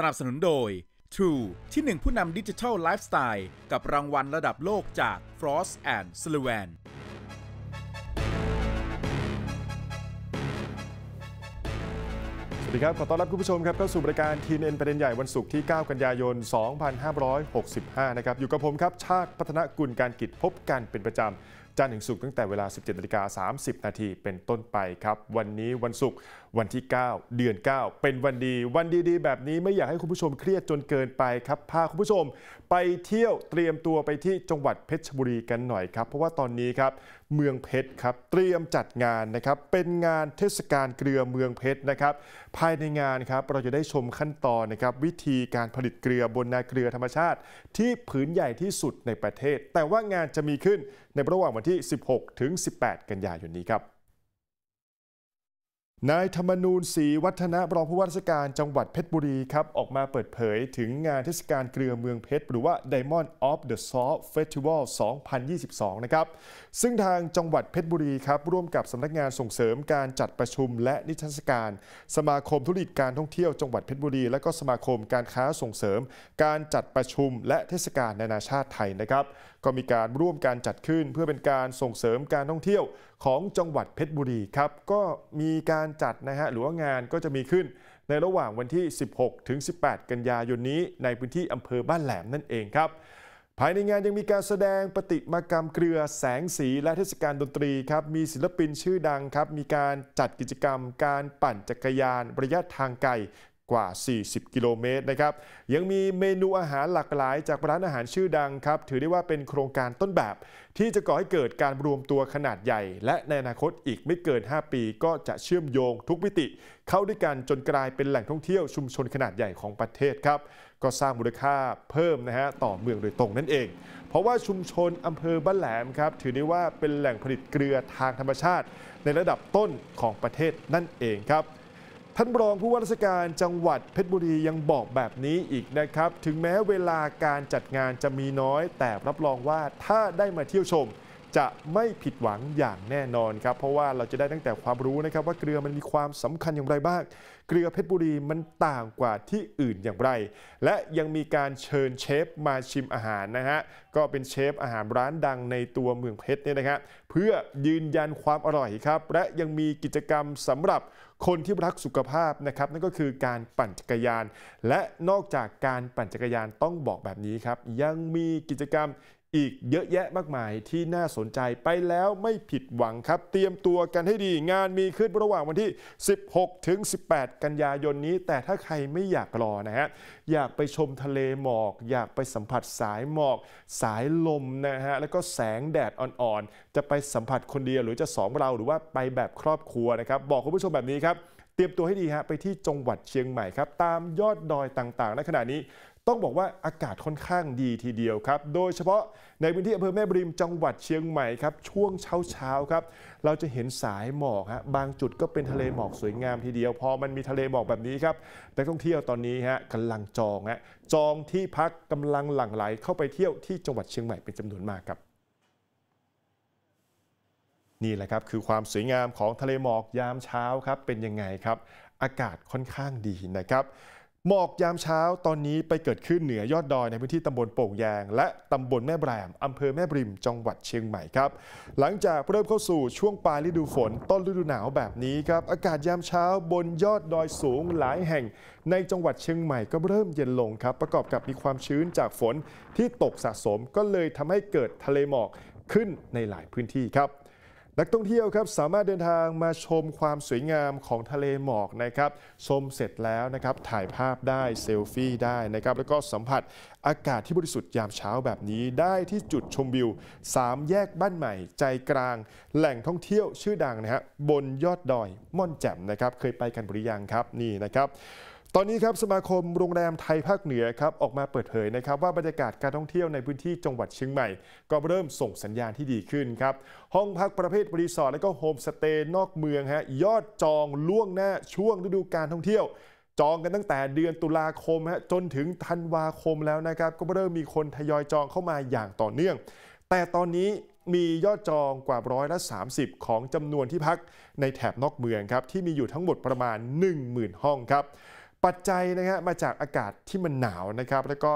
สนับสนุนโดย True ที่1ผู้นำดิจิทัลไลฟ์สไตล์กับรางวัลระดับโลกจาก Frost & Sullivanสวัสดีครับขอต้อนรับคุณผู้ชมครับเข้าสู่รายการ T.N. ประเด็นใหญ่วันศุกร์ที่9กันยายน2565นะครับอยู่กับผมครับชาติพัฒนกุลการกิจพบกันเป็นประจำจันทร์ถึงศุกร์ตั้งแต่เวลา 17:30 นเป็นต้นไปครับวันนี้วันศุกร์วันที่9เดือน9เป็นวันดีวันดีๆแบบนี้ไม่อยากให้คุณผู้ชมเครียดจนเกินไปครับพาคุณผู้ชมไปเที่ยวเตรียมตัวไปที่จังหวัดเพชรบุรีกันหน่อยครับเพราะว่าตอนนี้ครับเมืองเพชรครับเตรียมจัดงานนะครับเป็นงานเทศกาลเกลือเมืองเพชรนะครับภายในงานครับเราจะได้ชมขั้นตอนนะครับวิธีการผลิตเกลือบนนาเกลือธรรมชาติที่ผืนใหญ่ที่สุดในประเทศแต่ว่างานจะมีขึ้นในระหว่างวันที่ 16-18 กันยายนนี้ครับนายธรรมนูญศรีวัฒนะรองผู้ว่าราชการจังหวัดเพชรบุรีครับออกมาเปิดเผยถึงงานเทศกาลเกลือเมืองเพชรหรือว่า Diamond of the Soft Festival 2022 นะครับซึ่งทางจังหวัดเพชรบุรีครับร่วมกับสำนักงานส่งเสริมการจัดประชุมและนิทรรศการสมาคมธุรกิจการท่องเที่ยวจังหวัดเพชรบุรีและก็สมาคมการค้าส่งเสริมการจัดประชุมและเทศกาลนานาชาติไทยนะครับก็มีการร่วมการจัดขึ้นเพื่อเป็นการส่งเสริมการท่องเที่ยวของจังหวัดเพชรบุรีครับก็มีการจัดนะฮะหรือว่างานก็จะมีขึ้นในระหว่างวันที่ 16-18 กันยายนนี้ในพื้นที่อำเภอบ้านแหลมนั่นเองครับภายในงานยังมีการแสดงประติมากรรมเกลือแสงสีและเทศกาลดนตรีครับมีศิลปินชื่อดังครับมีการจัดกิจกรรมการปั่นจักรยานระยะทางไกลกว่า40กิโลเมตรนะครับยังมีเมนูอาหารหลากหลายจากร้านอาหารชื่อดังครับถือได้ว่าเป็นโครงการต้นแบบที่จะก่อให้เกิดการรวมตัวขนาดใหญ่และในอนาคตอีกไม่เกิน5ปีก็จะเชื่อมโยงทุกมิติเข้าด้วยกันจนกลายเป็นแหล่งท่องเที่ยวชุมชนขนาดใหญ่ของประเทศครับก็สร้างมูลค่าเพิ่มนะฮะต่อเมืองโดยตรงนั่นเองเพราะว่าชุมชนอำเภอบ้านแหลมครับถือได้ว่าเป็นแหล่งผลิตเกลือทางธรรมชาติในระดับต้นของประเทศนั่นเองครับท่านรองผู้ว่าราชการจังหวัดเพชรบุรียังบอกแบบนี้อีกนะครับถึงแม้เวลาการจัดงานจะมีน้อยแต่รับรองว่าถ้าได้มาเที่ยวชมจะไม่ผิดหวังอย่างแน่นอนครับเพราะว่าเราจะได้ตั้งแต่ความรู้นะครับว่าเกลือมันมีความสำคัญอย่างไรบ้างเกลือเพชรบุรีมันต่างกว่าที่อื่นอย่างไรและยังมีการเชิญเชฟมาชิมอาหารนะฮะก็เป็นเชฟอาหารร้านดังในตัวเมืองเพชรเนี่ยนะครับเพื่อยืนยันความอร่อยครับและยังมีกิจกรรมสำหรับคนที่รักสุขภาพนะครับนั่นก็คือการปั่นจักรยานและนอกจากการปั่นจักรยานต้องบอกแบบนี้ครับยังมีกิจกรรมอีกเยอะแยะมากมายที่น่าสนใจไปแล้วไม่ผิดหวังครับเตรียมตัวกันให้ดีงานมีขึ้นระหว่างวันที่ 16-18 กันยายนนี้แต่ถ้าใครไม่อยากรอนะฮะอยากไปชมทะเลหมอกอยากไปสัมผัสสายหมอกสายลมนะฮะแล้วก็แสงแดดอ่อนๆจะไปสัมผัสคนเดียวหรือจะสองเราหรือว่าไปแบบครอบครัวนะครับบอกคุณผู้ชมแบบนี้ครับเตรียมตัวให้ดีฮะไปที่จังหวัดเชียงใหม่ครับตามยอดดอยต่างๆณขณะนี้ต้องบอกว่าอากาศค่อนข้างดีทีเดียวครับโดยเฉพาะในพื้นที่อำเภอแม่บริมจังหวัดเชียงใหม่ครับช่วงเช้าครับเราจะเห็นสายหมอกฮะบางจุดก็เป็นทะเลหมอกสวยงามทีเดียวพอมันมีทะเลหมอกแบบนี้ครับนักท่องเที่ยวตอนนี้ฮะกำลังจองที่พักกำลังหลั่งไหลเข้าไปเที่ยวที่จังหวัดเชียงใหม่เป็นจำนวนมากครับนี่แหละครับคือความสวยงามของทะเลหมอกยามเช้าครับเป็นยังไงครับอากาศค่อนข้างดีนะครับหมอกยามเช้าตอนนี้ไปเกิดขึ้นเหนือยอดดอยในพื้นที่ตำบลโป่งแยงและตำบลแม่แบรมอำเภอแม่บริมจังหวัดเชียงใหม่ครับหลังจากเริ่มเข้าสู่ช่วงปลายฤดูฝนต้นฤดูหนาวแบบนี้ครับอากาศยามเช้าบนยอดดอยสูงหลายแห่งในจังหวัดเชียงใหม่ก็เริ่มเย็นลงครับประกอบกับมีความชื้นจากฝนที่ตกสะสมก็เลยทำให้เกิดทะเลหมอกขึ้นในหลายพื้นที่ครับนักท่องเที่ยวครับสามารถเดินทางมาชมความสวยงามของทะเลหมอกนะครับชมเสร็จแล้วนะครับถ่ายภาพได้เซลฟี่ได้นะครับแล้วก็สัมผัสอากาศที่บริสุทธิ์ยามเช้าแบบนี้ได้ที่จุดชมวิว3แยกบ้านใหม่ใจกลางแหล่งท่องเที่ยวชื่อดังนะฮะบนยอดดอยม่อนแจ่มนะครับเคยไปกันหรือยังครับนี่นะครับตอนนี้ครับสมาคมโรงแรมไทยภาคเหนือครับออกมาเปิดเผยนะครับว่าบรรยากาศการท่องเที่ยวในพื้นที่จังหวัดเชียงใหม่ก็เริ่มส่งสัญญาณที่ดีขึ้นครับห้องพักประเภทรีสอร์ทและก็โฮมสเตย์นอกเมืองฮะยอดจองล่วงหน้าช่วงฤดูการท่องเที่ยวจองกันตั้งแต่เดือนตุลาคมฮะจนถึงธันวาคมแล้วนะครับก็เริ่มมีคนทยอยจองเข้ามาอย่างต่อเนื่องแต่ตอนนี้มียอดจองกว่า30%ของจำนวนที่พักในแถบนอกเมืองครับที่มีอยู่ทั้งหมดประมาณ 10,000 ห้องครับ ปัจจัยนะฮะมาจากอากาศที่มันหนาวนะครับแล้วก็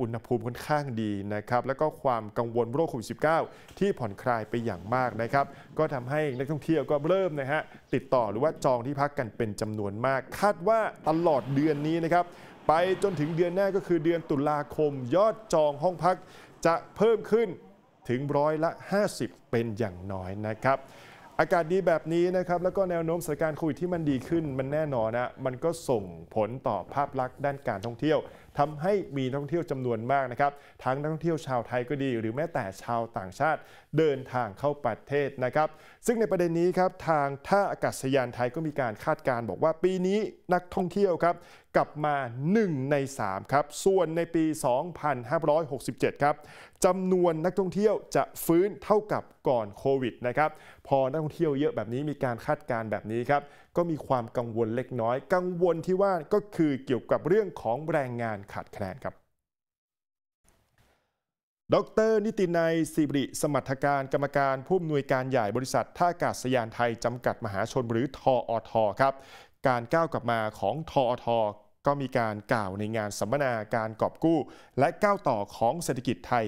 อุณหภูมิค่อนข้างดีนะครับแล้วก็ความกังวลโรคโควิด -19 ที่ผ่อนคลายไปอย่างมากนะครับก็ทำให้นักท่องเที่ยวก็เริ่มนะฮะติดต่อหรือว่าจองที่พักกันเป็นจำนวนมากคาดว่าตลอดเดือนนี้นะครับไปจนถึงเดือนหน้าก็คือเดือนตุลาคมยอดจองห้องพักจะเพิ่มขึ้นถึง50%เป็นอย่างน้อยนะครับอากาศดีแบบนี้นะครับแล้วก็แนวโน้มสถานการณ์โควิดที่มันดีขึ้นมันแน่นอนนะมันก็ส่งผลต่อภาพลักษณ์ด้านการท่องเที่ยวทำให้มีนักท่องเที่ยวจำนวนมากนะครับทั้งนักท่องเที่ยวชาวไทยก็ดีหรือแม้แต่ชาวต่างชาติเดินทางเข้าประเทศนะครับซึ่งในประเด็นนี้ครับทางท่าอากาศยานไทยก็มีการคาดการณ์บอกว่าปีนี้นักท่องเที่ยวครับกลับมา1 ใน 3ครับส่วนในปี 2567 ครับจำนวนนักท่องเที่ยวจะฟื้นเท่ากับก่อนโควิดนะครับพอนักท่องเที่ยวเยอะแบบนี้มีการคาดการณ์แบบนี้ครับก็มีความกังวลเล็กน้อยกังวลที่ว่าก็คือเกี่ยวกับเรื่องของแรงงานขาดแคลนครับดร.นิตินัย ศิริสมรรถการกรรมการผู้อำนวยการใหญ่บริษัทท่าอากาศยานไทยจำกัดมหาชนหรือทอท.ครับการก้าวกลับมาของทอท.ก็มีการกล่าวในงานสัมมนาการกอบกู้และก้าวต่อของเศรษฐกิจไทย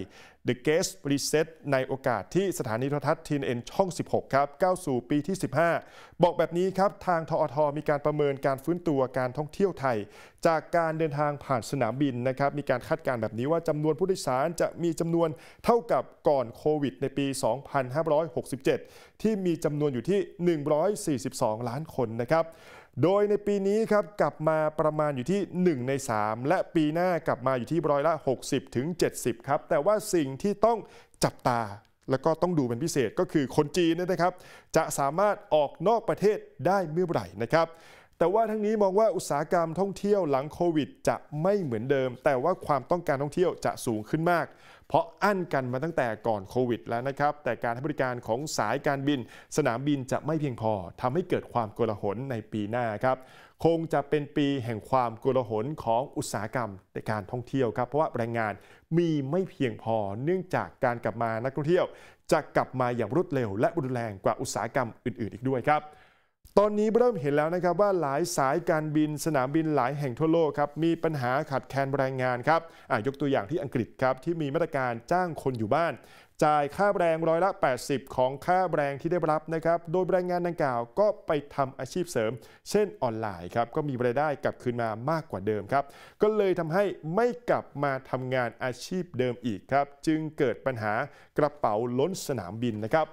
The Guest Reset ในโอกาสที่สถานีโทรทัศน์ T.N. ช่อง 16 ครับก้าวสู่ปีที่ 15 บอกแบบนี้ครับทางทอท.มีการประเมินการฟื้นตัวการท่องเที่ยวไทยจากการเดินทางผ่านสนามบินนะครับมีการคาดการณ์แบบนี้ว่าจำนวนผู้โดยสารจะมีจำนวนเท่ากับก่อนโควิดในปี 2567 ที่มีจำนวนอยู่ที่ 142 ล้านคนนะครับโดยในปีนี้ครับกลับมาประมาณอยู่ที่1 ใน 3และปีหน้ากลับมาอยู่ที่60-70%ครับแต่ว่าสิ่งที่ต้องจับตาแล้วก็ต้องดูเป็นพิเศษก็คือคนจีนนะครับจะสามารถออกนอกประเทศได้เมื่อไหร่นะครับแต่ว่าทั้งนี้มองว่าอุตสาหกรรมท่องเที่ยวหลังโควิดจะไม่เหมือนเดิมแต่ว่าความต้องการท่องเที่ยวจะสูงขึ้นมากเพราะอั้นกันมาตั้งแต่ก่อนโควิดแล้วนะครับแต่การให้บริการของสายการบินสนามบินจะไม่เพียงพอทำให้เกิดความโกลาหลในปีหน้าครับคงจะเป็นปีแห่งความโกลาหลของอุตสาหกรรมในการท่องเที่ยวครับเพราะว่าแรงงานมีไม่เพียงพอเนื่องจากการกลับมานักท่องเที่ยวจะกลับมาอย่างรวดเร็วและรุนแรงกว่าอุตสาหกรรมอื่นๆอีกด้วยครับตอนนี้เริ่มเห็นแล้วนะครับว่าหลายสายการบินสนามบินหลายแห่งทั่วโลกครับมีปัญหาขาดแคลนแรงงานครับยกตัวอย่างที่อังกฤษครับที่มีมาตรการจ้างคนอยู่บ้านจ่ายค่าแรง80%ของค่าแรงที่ได้รับนะครับโดยแรงงานดังกล่าวก็ไปทำอาชีพเสริมเช่นออนไลน์ครับก็มีรายได้กลับคืนมามากกว่าเดิมครับก็เลยทำให้ไม่กลับมาทำงานอาชีพเดิมอีกครับจึงเกิดปัญหากระเป๋าล้นสนามบินนะครับ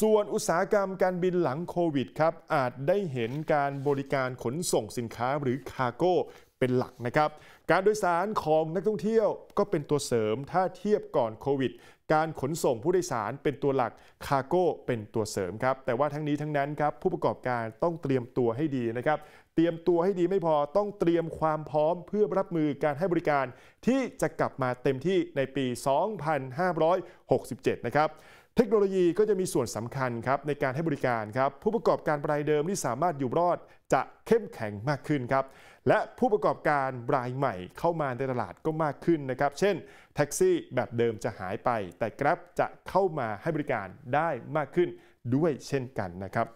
ส่วนอุตสาหกรรมการบินหลังโควิดครับอาจได้เห็นการบริการขนส่งสินค้าหรือคาร์โก้เป็นหลักนะครับการโดยสารของนักท่องเที่ยวก็เป็นตัวเสริมถ้าเทียบก่อนโควิดการขนส่งผู้โดยสารเป็นตัวหลักคาร์โก้เป็นตัวเสริมครับแต่ว่าทั้งนี้ทั้งนั้นครับผู้ประกอบการต้องเตรียมตัวให้ดีนะครับเตรียมตัวให้ดีไม่พอต้องเตรียมความพร้อมเพื่อรับมือการให้บริการที่จะกลับมาเต็มที่ในปี 2567 นะครับเทคโนโลยีก็จะมีส่วนสำคัญครับในการให้บริการครับผู้ประกอบการรายเดิมที่สามารถอยู่รอดจะเข้มแข็งมากขึ้นครับและผู้ประกอบการรายใหม่เข้ามาในตลาดก็มากขึ้นนะครับเช่นแท็กซี่แบบเดิมจะหายไปแต่ Grab จะเข้ามาให้บริการได้มากขึ้นด้วยเช่นกันนะครับ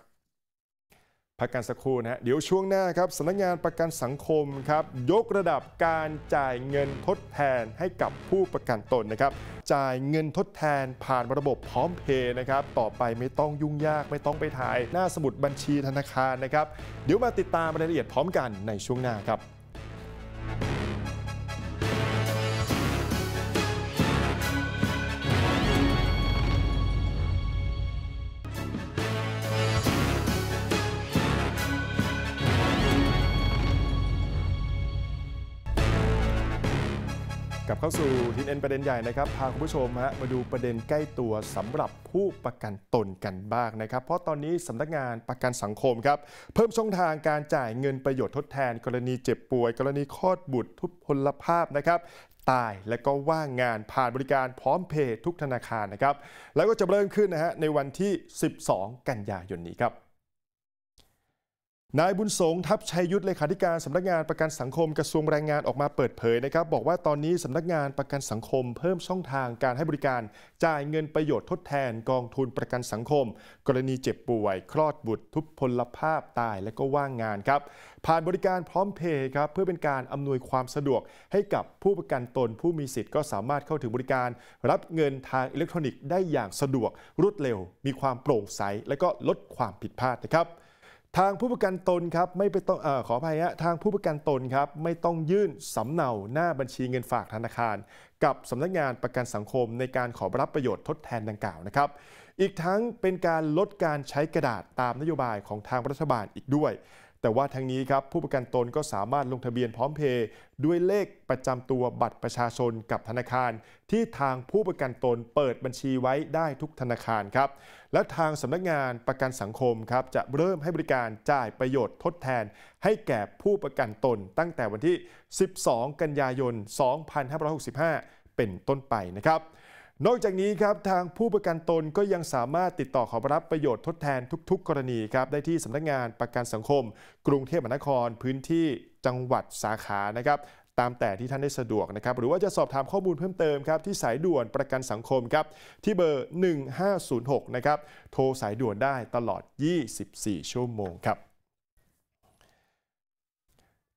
พักกันสักครู่นะเดี๋ยวช่วงหน้าครับสำนักงานประกันสังคมครับยกระดับการจ่ายเงินทดแทนให้กับผู้ประกันตนนะครับจ่ายเงินทดแทนผ่านระบบพร้อมเพย์นะครับต่อไปไม่ต้องยุ่งยากไม่ต้องไปถ่ายหน้าสมุดบัญชีธนาคารนะครับเดี๋ยวมาติดตามรายละเอียดพร้อมกันในช่วงหน้าครับกับเข้าสู่T.N. ประเด็นใหญ่นะครับพาคุณผู้ชมมาดูประเด็นใกล้ตัวสำหรับผู้ประกันตนกันบ้างนะครับเพราะตอนนี้สำนักงานประกันสังคมครับเพิ่มช่องทางการจ่ายเงินประโยชน์ทดแทนกรณีเจ็บป่วยกรณีคลอดบุตรทุพพลภาพนะครับตายและก็ว่างงานผ่านบริการพร้อมเพย์ทุกธนาคารนะครับแล้วก็จะเริ่มขึ้นในวันที่ 12 กันยายนนี้ครับ นายบุญสงฆ์ทัพชัยยุทธเลขาธิการสำนักงานประกันสังคมกระทรวงแรงงานออกมาเปิดเผยนะครับบอกว่าตอนนี้สำนักงานประกันสังคมเพิ่มช่องทางการให้บริการจ่ายเงินประโยชน์ทดแทนกองทุนประกันสังคมกรณีเจ็บป่วยคลอดบุตรทุพพลภาพตายและก็ว่างงานครับผ่านบริการพร้อมเพย์ครับเพื่อเป็นการอำนวยความสะดวกให้กับผู้ประกันตนผู้มีสิทธิ์ก็สามารถเข้าถึงบริการรับเงินทางอิเล็กทรอนิกส์ได้อย่างสะดวกรวดเร็วมีความโปร่งใสและก็ลดความผิดพลาดนะครับทางผู้ประกันตนครับไม่ไปต้องขออภัยฮะทางผู้ประกันตนครับไม่ต้องยื่นสำเนาหน้าบัญชีเงินฝากธนาคารกับสำนักงานประกันสังคมในการขอรับประโยชน์ทดแทนดังกล่าวนะครับอีกทั้งเป็นการลดการใช้กระดาษตามนโยบายของทางรัฐบาลอีกด้วยแต่ว่าทั้งนี้ครับผู้ประกันตนก็สามารถลงทะเบียนพร้อมเพย์ด้วยเลขประจำตัวบัตรประชาชนกับธนาคารที่ทางผู้ประกันตนเปิดบัญชีไว้ได้ทุกธนาคารครับและทางสำนักงานประกันสังคมครับจะเริ่มให้บริการจ่ายประโยชน์ทดแทนให้แก่ผู้ประกันตนตั้งแต่วันที่ 12 กันยายน 2565 เป็นต้นไปนะครับนอกจากนี้ครับทางผู้ประกันตนก็ยังสามารถติดต่อขอรับประโยชน์ทดแทนทุกๆกรณีครับได้ที่สำนักงานประกันสังคมกรุงเทพมหานครพื้นที่จังหวัดสาขานะครับตามแต่ที่ท่านได้สะดวกนะครับหรือว่าจะสอบถามข้อมูลเพิ่มเติมครับที่สายด่วนประกันสังคมครับที่เบอร์ 1506 นะครับโทรสายด่วนได้ตลอด 24 ชั่วโมงครับ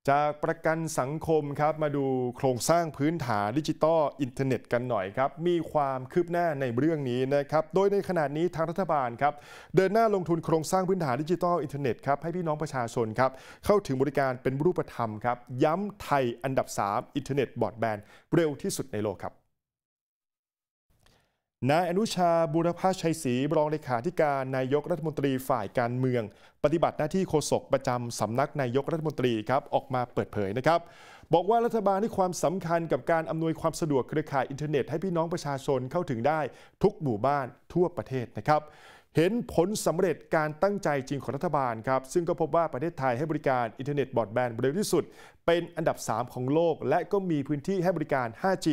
จากประกันสังคมครับมาดูโครงสร้างพื้นฐานดิจิทัลอินเทอร์เน็ตกันหน่อยครับมีความคืบหน้าในเรื่องนี้นะครับโดยในขณะนี้ทางรัฐบาลครับเดินหน้าลงทุนโครงสร้างพื้นฐานดิจิทัลอินเทอร์เน็ตครับให้พี่น้องประชาชนครับเข้าถึงบริการเป็นรูปธรรมครับย้ำไทยอันดับ 3อินเทอร์เน็ตบรอดแบนด์เร็วที่สุดในโลกครับนายอนุชาบุรพชัยศรีรองเลขาธิการนายกรัฐมนตรีฝ่ายการเมืองปฏิบัติหน้าที่โฆษกประจำสำนักนายกรัฐมนตรีครับออกมาเปิดเผยนะครับบอกว่ารัฐบาลให้ความสำคัญกับการอำนวยความสะดวกเครือข่ายอินเทอร์เน็ตให้พี่น้องประชาชนเข้าถึงได้ทุกหมู่บ้านทั่วประเทศนะครับเห็นผลสำเร็จการตั้งใจจริงของรัฐบาลครับซึ่งก็พบว่าประเทศไทยให้บริการอินเทอร์เน็ตบรอดแบนด์เร็วที่สุดเป็นอันดับ 3 ของโลกและก็มีพื้นที่ให้บริการ 5G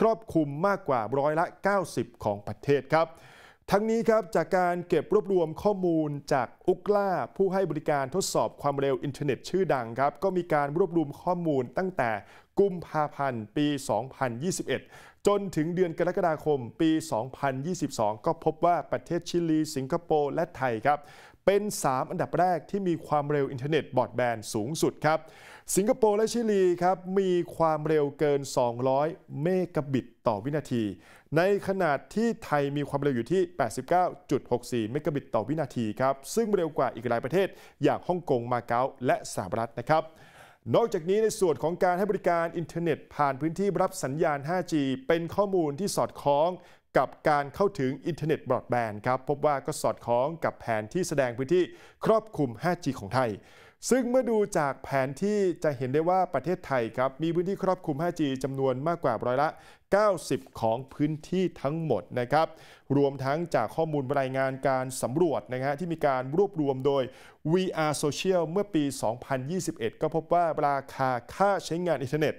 ครอบคลุมมากกว่า90% ของประเทศครับทั้งนี้ครับจากการเก็บรวบรวมข้อมูลจาก Ookla ผู้ให้บริการทดสอบความเร็วอินเทอร์เน็ตชื่อดังครับก็มีการรวบรวมข้อมูลตั้งแต่กุมภาพันธ์ปี 2021 จนถึงเดือนกรกฎาคมปี 2022 ก็พบว่าประเทศชิลีสิงคโปร์และไทยครับเป็น 3 อันดับแรกที่มีความเร็วอินเทอร์เน็ตบรอดแบนด์สูงสุดครับสิงคโปร์และชิลีครับมีความเร็วเกิน200 เมกะบิตต่อวินาทีในขนาดที่ไทยมีความเร็วอยู่ที่ 89.64 เมกะบิตต่อวินาทีครับซึ่งเร็วกว่าอีกหลายประเทศอย่างฮ่องกงมาเก๊าและสหรัฐนะครับนอกจากนี้ในส่วนของการให้บริการอินเทอร์เน็ตผ่านพื้นที่รับสัญญาณ 5G เป็นข้อมูลที่สอดคล้องกับการเข้าถึงอินเทอร์เน็ตบรอดแบนด์ครับพบว่าก็สอดคล้องกับแผนที่แสดงพื้นที่ครอบคลุม 5G ของไทยซึ่งเมื่อดูจากแผนที่จะเห็นได้ว่าประเทศไทยครับมีพื้นที่ครอบคลุม 5G จำนวนมากกว่า90% ของพื้นที่ทั้งหมดนะครับรวมทั้งจากข้อมูลรายงานการสำรวจนะฮะที่มีการรวบรวมโดย We Are Social เมื่อปี 2021 ก็พบว่าราคาค่าใช้งานอินเทอร์เน็ต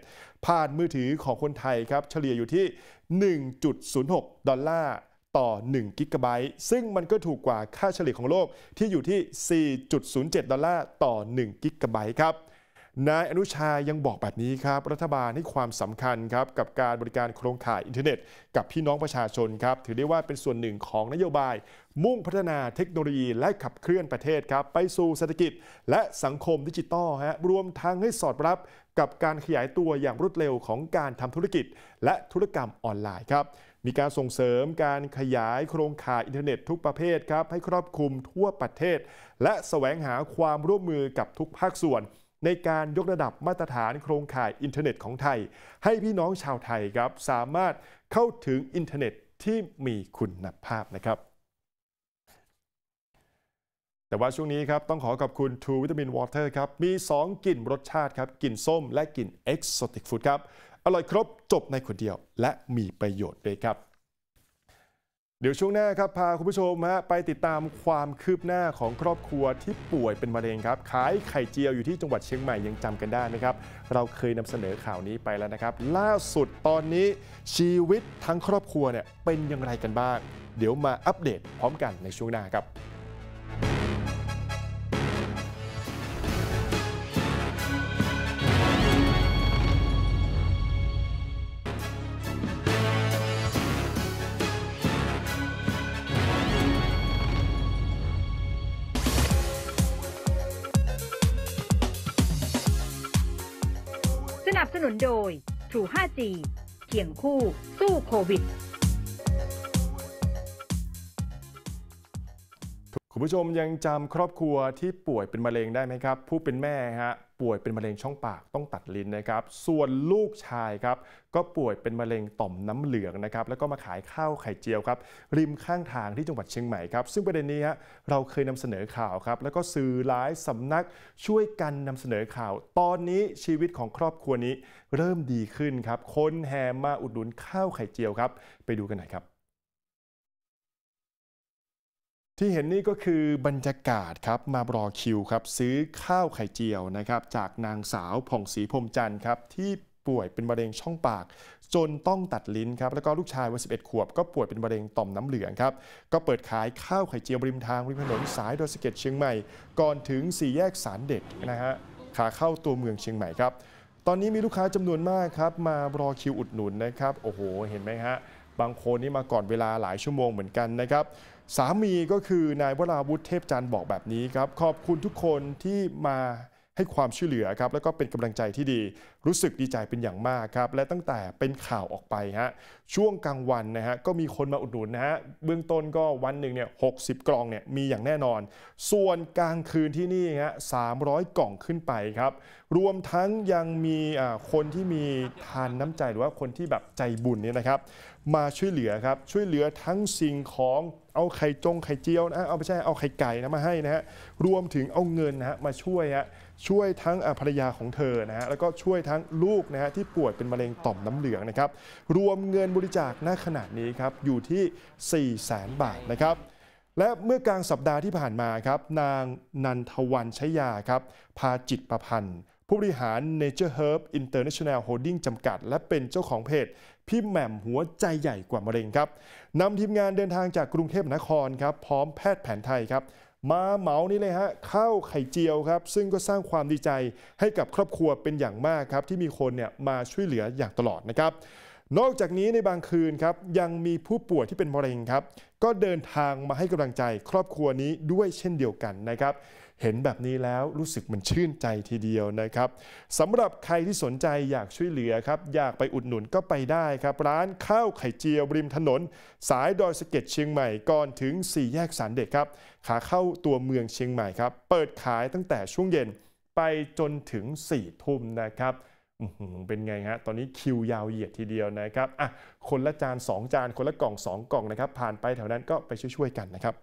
ผ่านมือถือของคนไทยครับเฉลี่ยอยู่ที่ 1.06 ดอลลาร์ต่อ1กิกะไบต์ซึ่งมันก็ถูกกว่าค่าเฉลี่ยของโลกที่อยู่ที่ 4.07 ดอลลาร์ต่อ1กิกะไบต์ครับนายอนุชายังบอกแบบนี้ครับรัฐบาลให้ความสำคัญครับกับการบริการโครงข่ายอินเทอร์เน็ตกับพี่น้องประชาชนครับถือได้ว่าเป็นส่วนหนึ่งของนโยบายมุ่งพัฒนาเทคโนโลยีและขับเคลื่อนประเทศครับไปสู่เศรษฐกิจและสังคมดิจิทัลฮะรวมทั้งให้สอดรับกับการขยายตัวอย่างรวดเร็วของการทำธุรกิจและธุรกรรมออนไลน์ครับมีการส่งเสริมการขยายโครงข่ายอินเทอร์เน็ตทุกประเภทครับให้ครอบคลุมทั่วประเทศและแสวงหาความร่วมมือกับทุกภาคส่วนในการยกระดับมาตรฐานโครงข่ายอินเทอร์เน็ตของไทยให้พี่น้องชาวไทยครับสามารถเข้าถึงอินเทอร์เน็ตที่มีคุณภาพนะครับแต่ว่าช่วงนี้ครับต้องขอขอบคุณ True วิตามินวอเตอร์ครับมี 2 กลิ่นรสชาติครับกลิ่นส้มและกลิ่นเอ็กโซติกฟู้ดครับอร่อยครบจบในคนเดียวและมีประโยชน์ด้วยครับเดี๋ยวช่วงหน้าครับพาคุณผู้ชมไปติดตามความคืบหน้าของครอบครัวที่ป่วยเป็นมะเร็งครับขายไข่เจียวอยู่ที่จังหวัดเชียงใหม่ยังจำกันได้ไหมครับเราเคยนำเสนอข่าวนี้ไปแล้วนะครับล่าสุดตอนนี้ชีวิตทั้งครอบครัวเนี่ยเป็นอย่างไรกันบ้างเดี๋ยวมาอัปเดตพร้อมกันในช่วงหน้าครับ นับสนุนโดย True 5G เคียงคู่สู้โควิดคุณผู้ชมยังจำครอบครัวที่ป่วยเป็นมะเร็งได้ไหมครับผู้เป็นแม่ฮะป่วยเป็นมะเร็งช่องปากต้องตัดลิ้นนะครับส่วนลูกชายครับก็ป่วยเป็นมะเร็งต่อมน้ำเหลืองนะครับแล้วก็มาขายข้าวไข่เจียวครับริมข้างทางที่จังหวัดเชียงใหม่ครับซึ่งประเด็นนี้ฮะเราเคยนำเสนอข่าวครับแล้วก็สื่อหลายสำนักช่วยกันนำเสนอข่าวตอนนี้ชีวิตของครอบครัวนี้เริ่มดีขึ้นครับคนแห่มาอุดหนุนข้าวไข่เจียวครับไปดูกันหน่อยครับที่เห็นนี่ก็คือบรรยากาศครับมารอคิวครับซื้อข้าวไข่เจียวนะครับจากนางสาวผ่องศรีพรหมจันทร์ครับที่ป่วยเป็นมะเร็งช่องปากจนต้องตัดลิ้นครับแล้วก็ลูกชายวัย11ขวบก็ป่วยเป็นมะเร็งต่อมน้ำเหลืองครับก็เปิดขายข้าวไข่เจียวริมทางริมถนนสายดอยสะเก็ดเชียงใหม่ก่อนถึง4แยกสารเด็ดนะฮะขาเข้าตัวเมืองเชียงใหม่ครับตอนนี้มีลูกค้าจำนวนมากครับมารอคิวอุดหนุนนะครับโอ้โหเห็นไหมฮะบางคนนี่มาก่อนเวลาหลายชั่วโมงเหมือนกันนะครับสามีก็คือนายวราวุฒิเทพจันทร์บอกแบบนี้ครับขอบคุณทุกคนที่มาให้ความช่วยเหลือครับแล้วก็เป็นกำลังใจที่ดีรู้สึกดีใจเป็นอย่างมากครับและตั้งแต่เป็นข่าวออกไปฮะช่วงกลางวันนะฮะก็มีคนมาอุดหนุนนะฮะเบื้องต้นก็วันหนึ่งเนี่ย60 กล่องเนี่ยมีอย่างแน่นอนส่วนกลางคืนที่นี่ฮะ300 กล่องขึ้นไปครับรวมทั้งยังมีคนที่มีทานน้ำใจหรือว่าคนที่แบบใจบุญเนี่ยนะครับมาช่วยเหลือครับช่วยเหลือทั้งสิ่งของเอาไข่เจียวนะเอาไม่ใช่เอาไข่ไก่นะมาให้นะฮะรวมถึงเอาเงินนะฮะมาช่วยฮะช่วยทั้งภรรยาของเธอนะฮะแล้วก็ช่วยทั้งลูกนะฮะที่ป่วยเป็นมะเร็งต่อมน้ำเหลืองนะครับรวมเงินบริจาคณขณะนี้ครับอยู่ที่400,000 บาทนะครับและเมื่อกลางสัปดาห์ที่ผ่านมาครับนางนันทวรรณชยาครับพาจิตประพันธ์ผู้บริหาร Nature Herb International Holding จำกัดและเป็นเจ้าของเพจพี่แหม่มหัวใจใหญ่กว่ามะเร็งครับนำทีมงานเดินทางจากกรุงเทพมหานครครับพร้อมแพทย์แผนไทยครับมาเหมานี่เลยฮะข้าวไข่เจียวครับซึ่งก็สร้างความดีใจให้กับครอบครัวเป็นอย่างมากครับที่มีคนเนี่ยมาช่วยเหลืออย่างตลอดนะครับนอกจากนี้ในบางคืนครับยังมีผู้ป่วยที่เป็นมะเร็งครับก็เดินทางมาให้กำลังใจครอบครัวนี้ด้วยเช่นเดียวกันนะครับเห็นแบบนี้แล้วรู้สึกมันชื่นใจทีเดียวนะครับสำหรับใครที่สนใจอยากช่วยเหลือครับอยากไปอุดหนุนก็ไปได้ครับร้านข้าวไข่เจียวริมถนนสายดอยสะเก็ดเชียงใหม่ก่อนถึง4แยกสารเด็ดครับขาเข้าตัวเมืองเชียงใหม่ครับเปิดขายตั้งแต่ช่วงเย็นไปจนถึง4 ทุ่มนะครับเป็นไงฮะตอนนี้คิวยาวเหยียดทีเดียวนะครับอ่ะคนละจาน2 จานคนละกล่อง2 กล่องนะครับผ่านไปแถวนั้นก็ไปช่วยๆกันนะครับ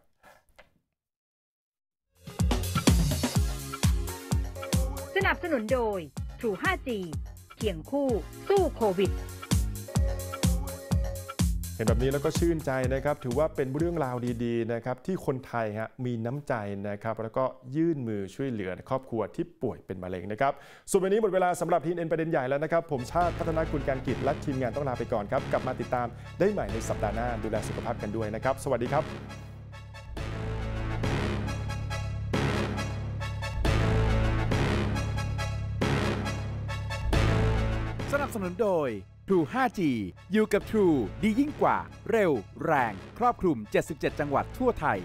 สนับสนุนโดย True 5G เคียงคู่สู้โควิดเห็นแบบนี้แล้วก็ชื่นใจนะครับถือว่าเป็นเรื่องราวดีๆนะครับที่คนไทยฮะมีน้ำใจนะครับแล้วก็ยื่นมือช่วยเหลือครอบครัวที่ป่วยเป็นมะเร็งนะครับส่วนวันนี้หมดเวลาสำหรับ T.N. ประเด็นใหญ่แล้วนะครับผมชาติพัฒนาคุณการกิจและทีมงานต้องลาไปก่อนครับกลับมาติดตามได้ใหม่ในสัปดาห์หน้าดูแลสุขภาพกันด้วยนะครับสวัสดีครับสนับสนุนโดย True 5G อยู่กับ True ดียิ่งกว่าเร็วแรงครอบคลุม77 จังหวัดทั่วไทย